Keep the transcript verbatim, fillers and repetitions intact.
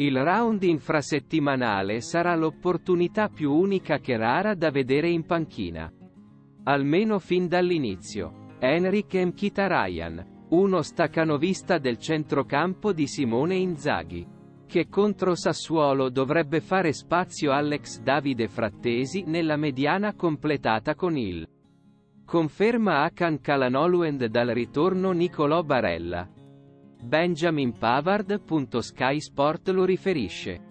Il round infrasettimanale sarà l'opportunità più unica che rara da vedere in panchina. Almeno fin dall'inizio. Henrikh Mkhitaryan, uno staccanovista del centrocampo di Simone Inzaghi, che contro Sassuolo dovrebbe fare spazio all'ex Davide Frattesi nella mediana completata con il conferma Hakan Calhanoglu and dal ritorno Nicolò Barella. Benjamin Pavard. Sky Sport lo riferisce.